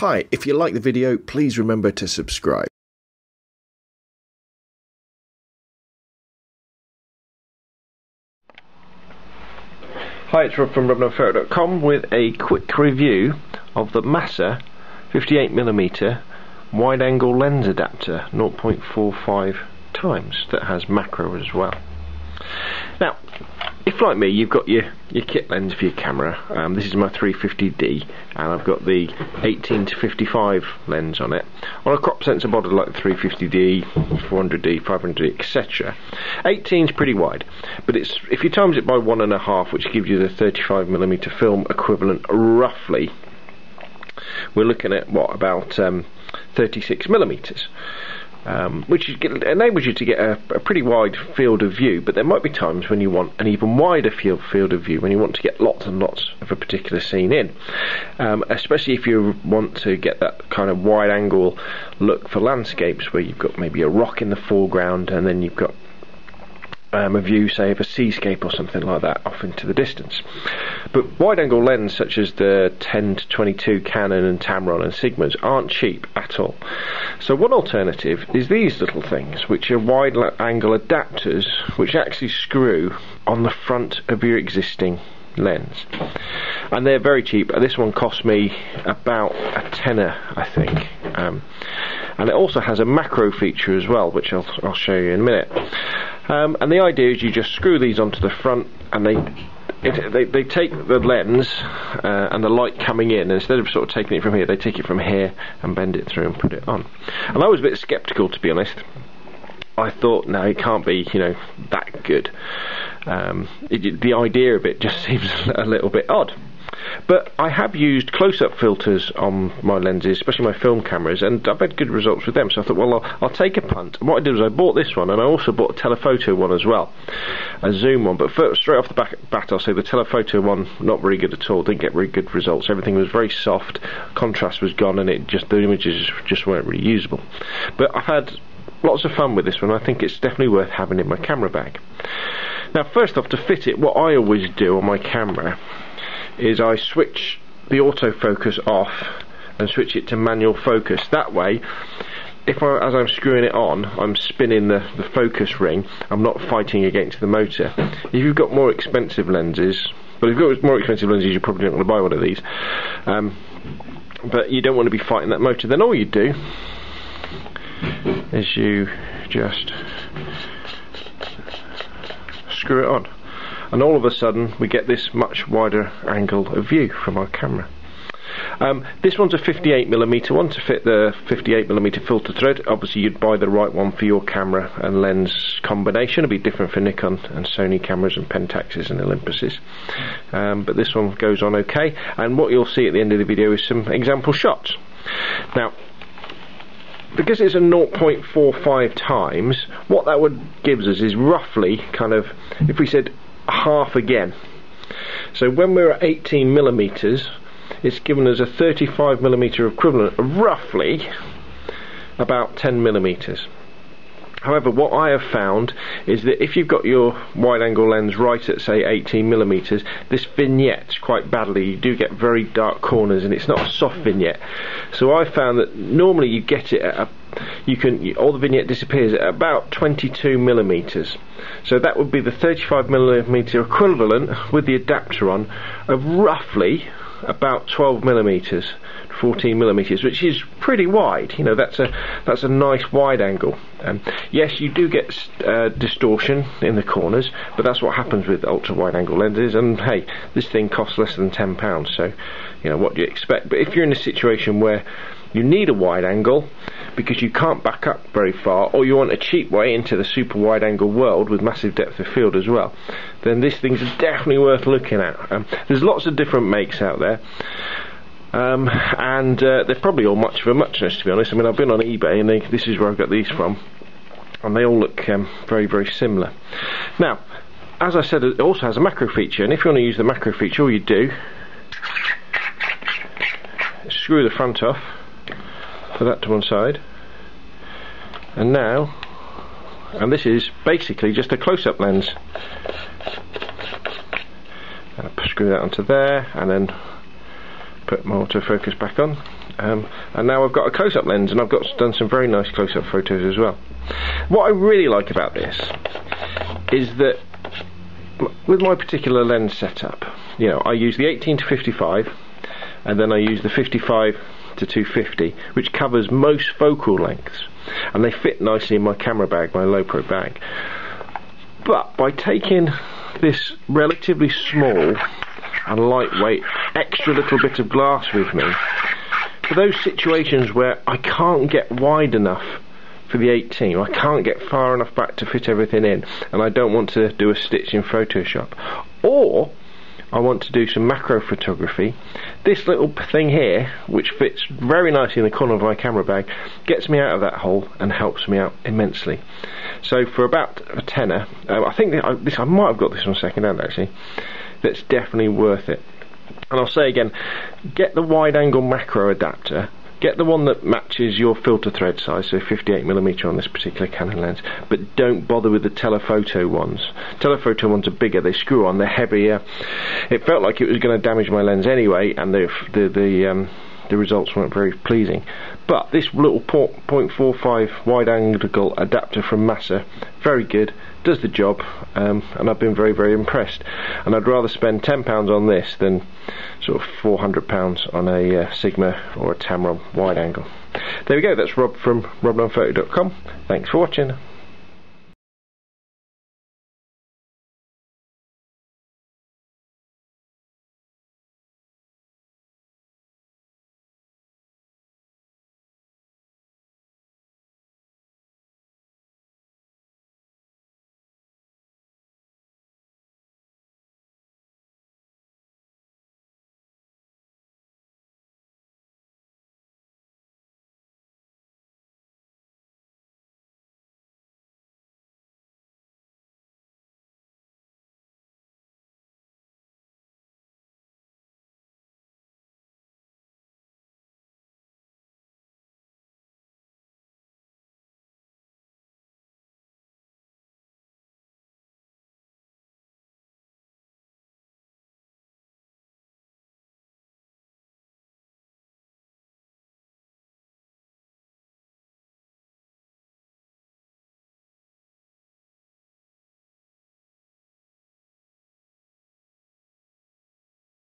Hi, if you like the video, please remember to subscribe. Hi, it's Rob from robnunnphoto.com with a quick review of the Massa 58mm wide angle lens adapter 0.45x that has macro as well. Now, if like me you've got your kit lens for your camera, this is my 350D and I've got the 18-55 lens on it, on a crop sensor body like the 350D, 400D, 500D, etc. 18's pretty wide, but it's, if you times it by 1.5, which gives you the 35mm film equivalent roughly, we're looking at what, about 36mm. Which enables you to get a pretty wide field of view, but there might be times when you want an even wider field of view, when you want to get lots and lots of a particular scene in, especially if you want to get that kind of wide angle look for landscapes where you've got maybe a rock in the foreground and then you've got a view, say, of a seascape or something like that off into the distance. But wide angle lens such as the 10-22 Canon and Tamron and Sigmas aren't cheap at all. So one alternative is these little things, which are wide angle adapters which actually screw on the front of your existing lens, and they're very cheap. This one cost me about a tenner, I think, and it also has a macro feature as well, which I'll show you in a minute. And the idea is you just screw these onto the front, and they take the lens and the light coming in, and instead of sort of taking it from here, they take it from here and bend it through and put it on. And I was a bit sceptical, to be honest. I thought, no, it can't be, you know, that good. The idea of it just seems a little bit odd. But I have used close-up filters on my lenses, especially my film cameras, and I've had good results with them, so I thought, well, I'll take a punt. And what I did was I bought this one, and I also bought a telephoto one as well, a zoom one. But first, straight off the bat, I'll say the telephoto one, not very good at all, didn't get very good results. Everything was very soft, contrast was gone, and the images just weren't really usable. But I've had lots of fun with this one. I think it's definitely worth having in my camera bag. Now, first off, to fit it, what I always do on my camera is I switch the autofocus off and switch it to manual focus. That way, as I'm screwing it on, I'm spinning the focus ring. I'm not fighting against the motor. If you've got more expensive lenses, you probably don't want to buy one of these. But you don't want to be fighting that motor. Then all you do is you just screw it on, and all of a sudden we get this much wider angle of view from our camera. This one's a 58mm one to fit the 58mm filter thread. Obviously you'd buy the right one for your camera and lens combination. It'll be different for Nikon and Sony cameras and Pentaxes and Olympuses, but this one goes on okay, and what you'll see at the end of the video is some example shots. Now, because it's a 0.45x, what that gives us is roughly kind of, if we said half again. So when we're at 18mm, it's given us a 35mm equivalent of roughly about 10mm. However, what I have found is that if you've got your wide angle lens right at, say, 18mm, this vignettes quite badly. You do get very dark corners, and it's not a soft vignette. So I found that normally you get it at all the vignette disappears at about 22mm. So that would be the 35mm equivalent with the adapter on of roughly about 12mm, 14mm, which is pretty wide. You know, that's a nice wide angle. Yes, you do get distortion in the corners, but that's what happens with ultra wide angle lenses. And hey, this thing costs less than £10, so you know what do you expect. But if you're in a situation where you need a wide angle because you can't back up very far, or you want a cheap way into the super wide angle world with massive depth of field as well, then this thing's definitely worth looking at. There's lots of different makes out there, and they're probably all much of a muchness, to be honest. I mean, I've been on eBay, and this is where I've got these from, and they all look very, very similar. Now, as I said, it also has a macro feature, and if you want to use the macro feature, all you do is screw the front off, put that to one side, and now, and this is basically just a close-up lens. Screw that onto there, and then put my autofocus back on, and now I've got a close-up lens, and I've done some very nice close-up photos as well. What I really like about this is that with my particular lens setup, you know, I use the 18 to 55, and then I use the 55 to 250, which covers most focal lengths, and they fit nicely in my camera bag, my Lowepro bag. But by taking this relatively small and lightweight extra little bit of glass with me for those situations where I can't get wide enough for the 18, I can't get far enough back to fit everything in, and I don't want to do a stitch in Photoshop, or I want to do some macro photography, this little thing here, which fits very nicely in the corner of my camera bag, gets me out of that hole and helps me out immensely. So for about a tenner, I think that I might have got this on second hand actually, that's definitely worth it. And I'll say again, get the wide angle macro adapter, get the one that matches your filter thread size, so 58mm on this particular Canon lens, but don't bother with the telephoto ones. Telephoto ones are bigger, they screw on, they're heavier. It felt like it was going to damage my lens anyway, and the results weren't very pleasing. But this little 0.45 wide angle adapter from Massa, very good, does the job, and I've been very, very impressed. And I'd rather spend £10 on this than sort of £400 on a Sigma or a Tamron wide angle. There we go, that's Rob from robnunnphoto.com. Thanks for watching.